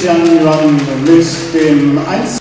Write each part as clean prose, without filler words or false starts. Tian Yuan mit dem 1.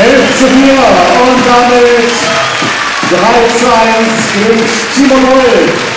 11:4 und damit 3:1 gegen Timo Null.